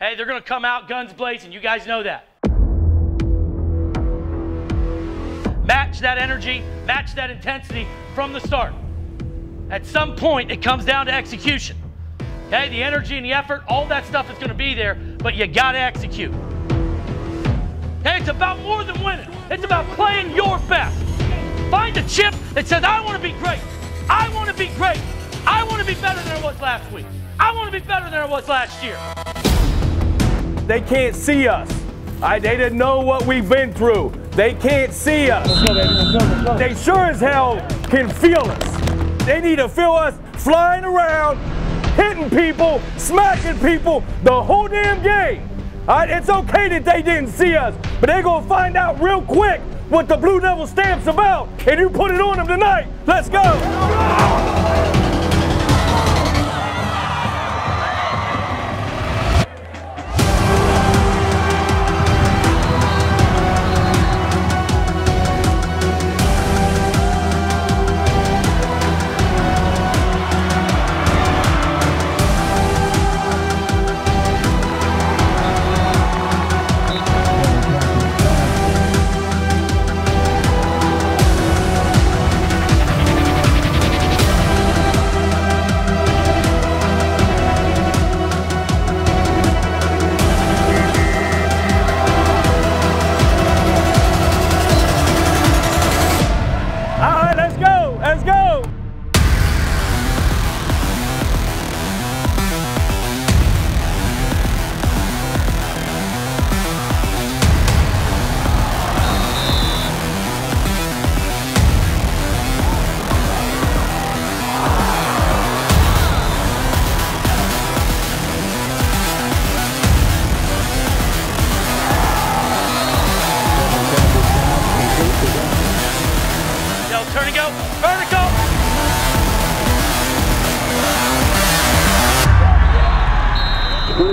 Hey, they're going to come out guns blazing. You guys know that. Match that energy, match that intensity from the start. At some point, it comes down to execution. Okay, the energy and the effort, all that stuff is going to be there, but you got to execute. Hey, it's about more than winning. It's about playing your best. Find a chip that says, I want to be great. I want to be great. I want to be better than I was last week. I want to be better than I was last year. They can't see us. They didn't know what we've been through. They can't see us. Let's go, baby. Let's go. They sure as hell can feel us. They need to feel us flying around, hitting people, smacking people the whole damn game. All right, it's okay that they didn't see us, but they're going to find out real quick what the Blue Devil stamp's about, and you put it on them tonight. Let's go.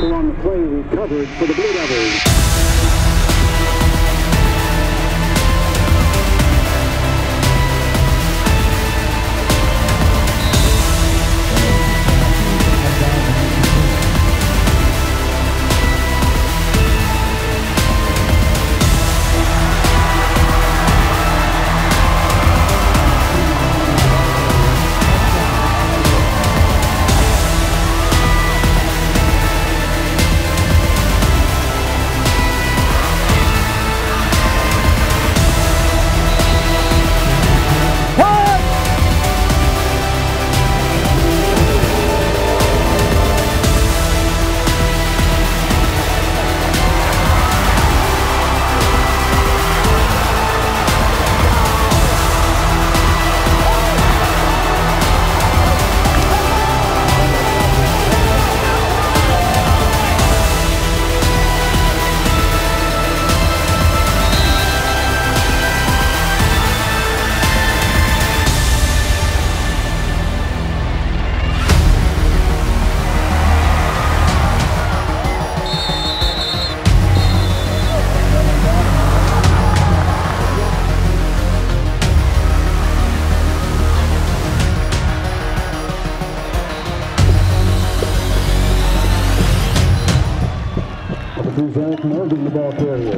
On the play recovered for the Blue Devils. Here's Eric Morgan, the ball carrier.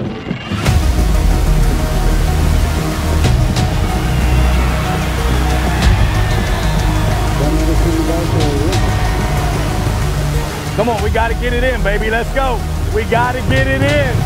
Come on, we got to get it in, baby. Let's go. We got to get it in.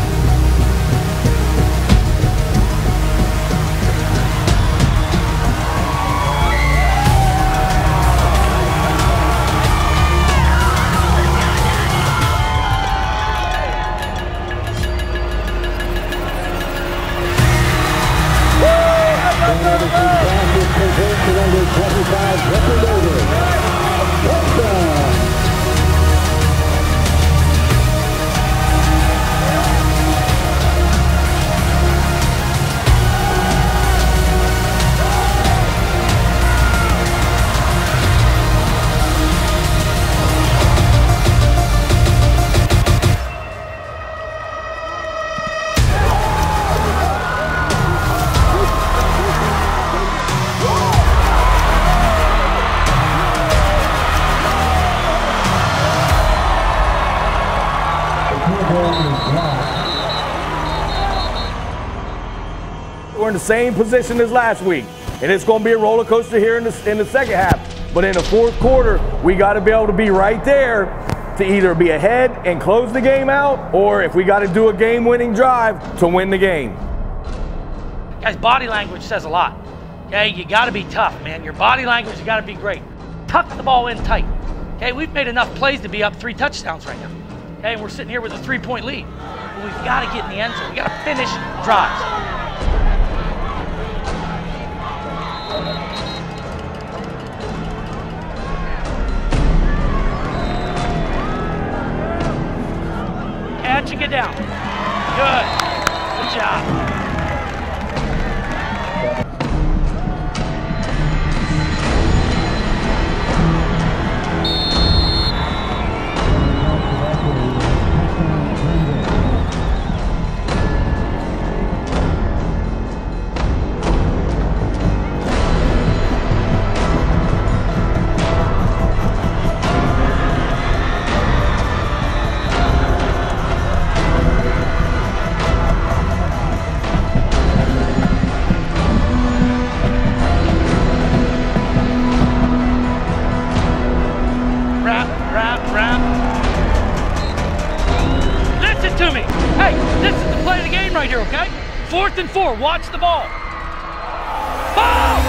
We're in the same position as last week, and it's going to be a roller coaster here in the second half. But in the fourth quarter, we got to be able to be right there to either be ahead and close the game out, or if we got to do a game-winning drive to win the game. Guys, body language says a lot. Okay, you got to be tough, man. Your body language has got to be great. Tuck the ball in tight. Okay, we've made enough plays to be up 3 touchdowns right now. Okay, we're sitting here with a 3-point lead. But we've got to get in the end zone. We've got to finish drives. Catch and get down. Good. Good job. Watch the ball. Ball!